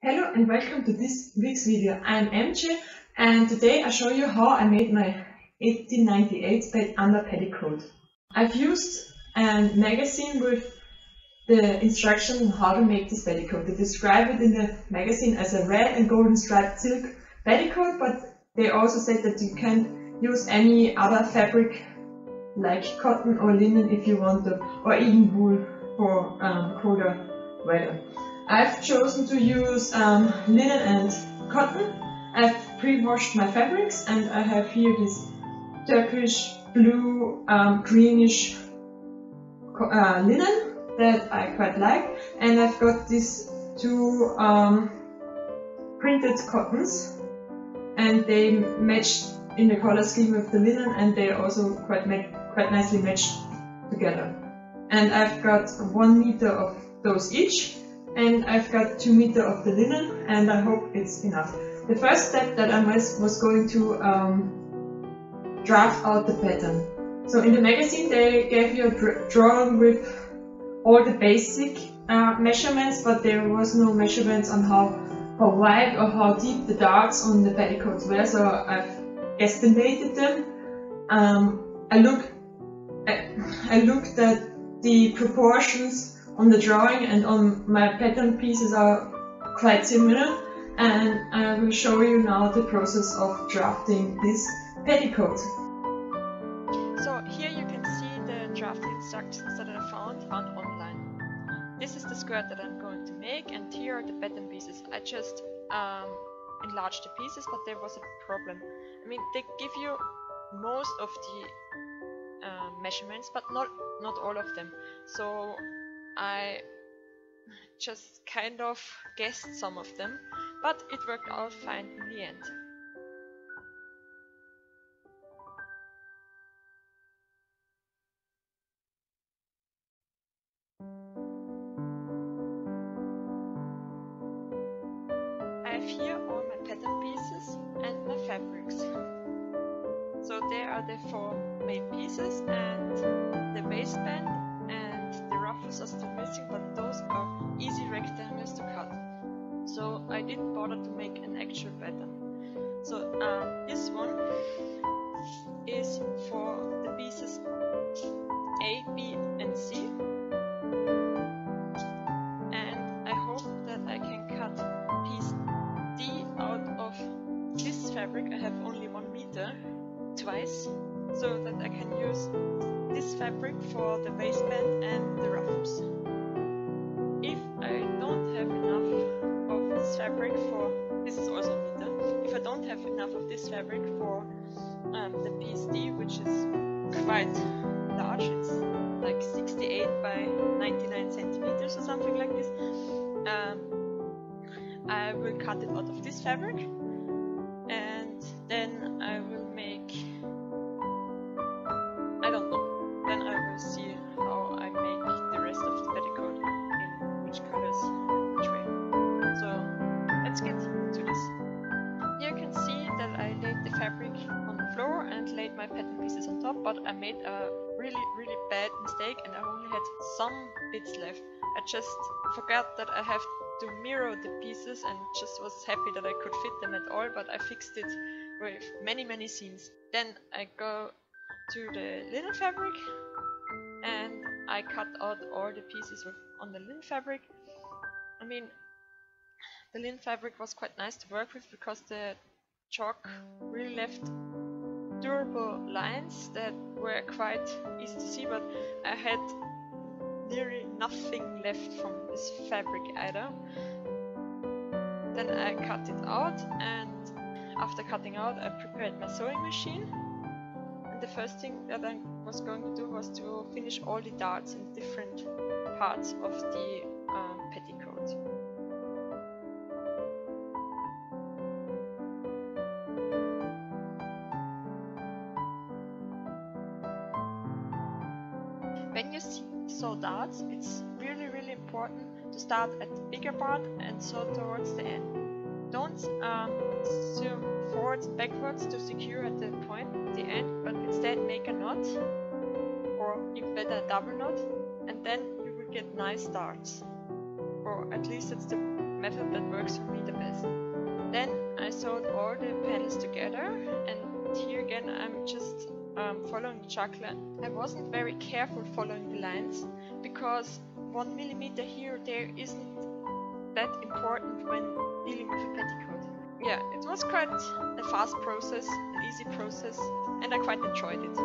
Hello and welcome to this week's video. I'm MJ and today I show you how I made my 1898 spade under petticoat. I've used a magazine with the instruction on how to make this petticoat. They describe it in the magazine as a red and golden striped silk petticoat, but they also said that you can't use any other fabric like cotton or linen if you want to, or even wool for colder weather. I've chosen to use linen and cotton. I've pre-washed my fabrics and I have here this turkish blue greenish linen that I quite like, and I've got these two printed cottons and they match in the color scheme with the linen, and they also quite nicely match together. And I've got 1 meter of those each, and I've got 2 meters of the linen, and I hope it's enough. The first step that I was going to draft out the pattern. So in the magazine they gave you a drawing with all the basic measurements, but there was no measurements on how wide or how deep the darts on the petticoats were, so I've estimated them. I looked at the proportions on the drawing, and on my pattern pieces are quite similar, and I will show you now the process of drafting this petticoat. So here you can see the drafting instructions that I found on online. This is the skirt that I'm going to make, and here are the pattern pieces. I just enlarged the pieces, but there was a problem. I mean, they give you most of the measurements, but not all of them. So I just kind of guessed some of them, but it worked out fine in the end. I have here all my pattern pieces and my fabrics. So there are the 4 main pieces and the waistband. Ruffles are still missing, but those are easy rectangles to cut, so I didn't bother to make an actual pattern. So this one is for the pieces A, B and C, and I hope that I can cut piece D out of this fabric. I have only 1 meter twice, so that I can use this fabric for the waistband and the ruffles. If I don't have enough of this fabric for, this is also a meter, if I don't have enough of this fabric for the piece D, which is quite large, it's like 68 by 99 centimeters or something like this, I will cut it out of this fabric, and then I will make, I don't know. Then I will see how I make the rest of the petticoat, in which colors and which way. So let's get to this. Here you can see that I laid the fabric on the floor and laid my pattern pieces on top, but I made a really bad mistake and I only had some bits left. I just forgot that I have to mirror the pieces and just was happy that I could fit them at all, but I fixed it with many seams. Then I go to the linen fabric and I cut out all the pieces on the linen fabric. I mean, the linen fabric was quite nice to work with because the chalk really left durable lines that were quite easy to see, but I had nearly nothing left from this fabric either. Then I cut it out, and after cutting out I prepared my sewing machine. The first thing that I was going to do was to finish all the darts in different parts of the petticoat. When you sew darts, it's really important to start at the bigger part and sew towards the end. Don't sew forwards, backwards to secure at the point, the end, but instead make a knot, or even better a double knot, and then you will get nice darts. Or at least it's the method that works for me. draw the pens together, and here again I'm just following the chalk line. I wasn't very careful following the lines, because 1 millimeter here or there isn't that important when dealing with a petticoat. Yeah, it was quite a fast process, an easy process, and I quite enjoyed it.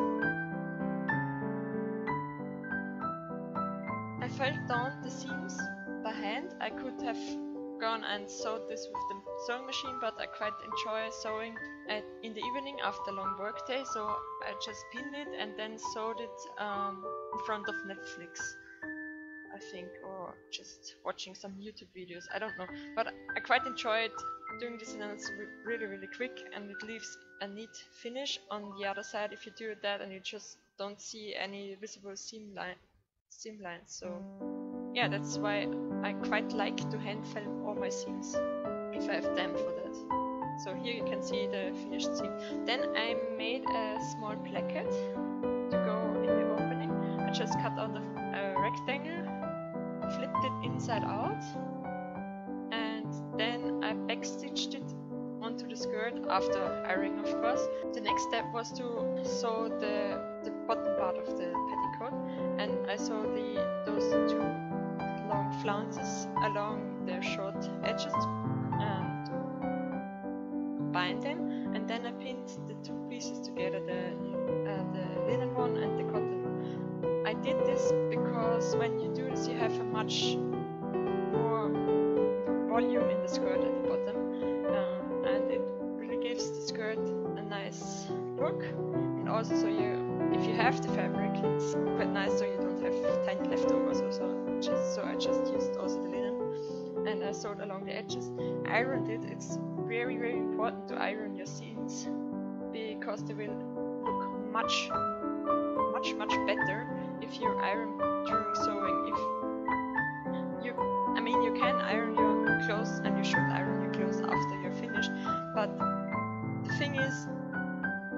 I felt down the seams by hand. I could have gone and sewed this with the sewing machine, but I quite enjoy sewing in the evening after a long work day, so I just pinned it and then sewed it in front of Netflix, I think, or just watching some YouTube videos, I don't know, but I quite enjoy it doing this, and it's really quick, and it leaves a neat finish. On the other side, if you do that and you just don't see any visible seam lines, so yeah, that's why I quite like to hand film all my seams, if I have time for that. So here you can see the finished seam. Then I made a small placket to go in the opening. I just cut out a rectangle, flipped it inside out, and then I backstitched it onto the skirt after ironing, of course. The next step was to sew the bottom part of the petticoat, and I sewed those two long flounces along the short edges to bind them, and then I pinned the two pieces together, the linen one and the cotton one. I did this because when you do this you have a much more volume in the skirt at the bottom, and it really gives the skirt a nice look, and also so if you have the fabric, it's quite nice, so you don't have tiny leftovers or so I just used also the linen, and I sewed along the edges. Ironed it. It's very important to iron your seams, because they will look much better if you iron during sewing. You can iron your clothes, and you should iron your clothes after you're finished, but the thing is,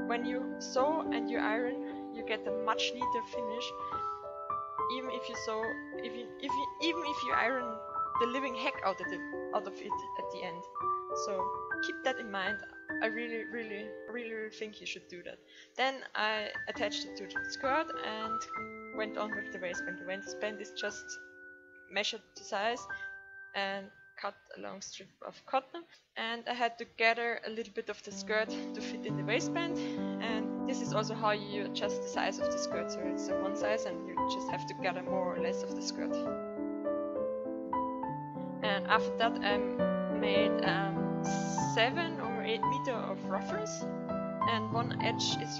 when you sew and you iron, you get a much neater finish. Even if you sew, even if you iron the living heck out of it at the end. So keep that in mind. I really think you should do that. Then I attached it to the skirt and went on with the waistband. The waistband is just measured to size and cut a long strip of cotton, and I had to gather a little bit of the skirt to fit in the waistband, and this is also how you adjust the size of the skirt, so it's one size and you just have to gather more or less of the skirt. And after that I made 7 or 8 meters of ruffles, and one edge is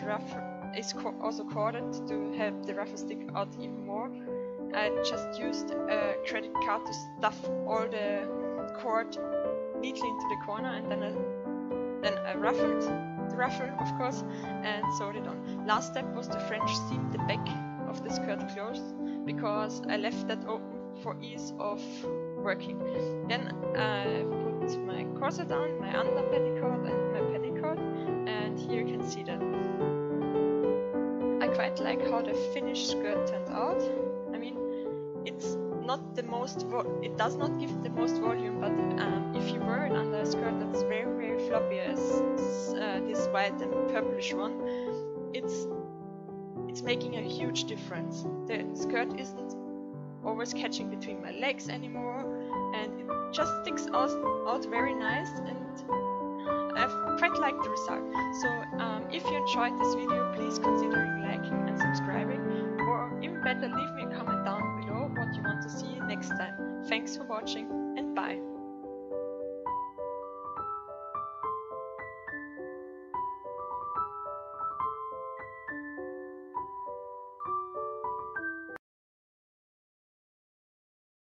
also corded to help the ruffle stick out even more. I just used a credit card to stuff all the cord neatly into the corner, and then I ruffled the ruffle, of course, and sewed it on. Last step was to French seam the back of the skirt closed, because I left that open for ease of working. Then I put my corset on, my under petticoat and my petticoat, and here you can see that. I quite like how the finished skirt turned out. It's not the most, it does not give the most volume, but if you wear it under a skirt that's very floppy as this white and purplish one, it's making a huge difference. The skirt isn't always catching between my legs anymore, and it just sticks out very nice, and I quite like the result. So if you enjoyed this video, please consider liking and subscribing, or even better, leave me a comment down below what you want to see next time. Thanks for watching, and bye!